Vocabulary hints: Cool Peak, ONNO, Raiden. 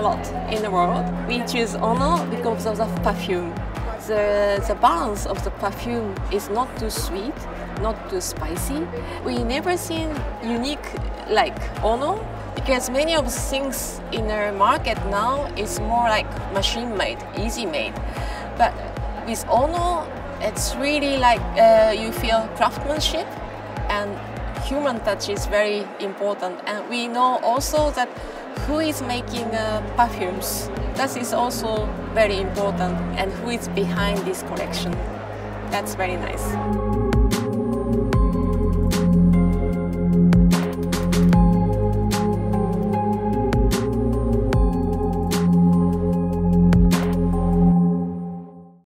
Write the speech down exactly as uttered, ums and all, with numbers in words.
a lot in the world. We choose ONNO because of the perfume. The, the balance of the perfume is not too sweet, not too spicy. We never seen unique like ONNO because many of the things in the market now is more like machine made, easy made. But with ONNO, it's really like uh, you feel craftsmanship and human touch is very important. And we know also that who is making uh, perfumes, that is also very important, and who is behind this collection. That's very nice.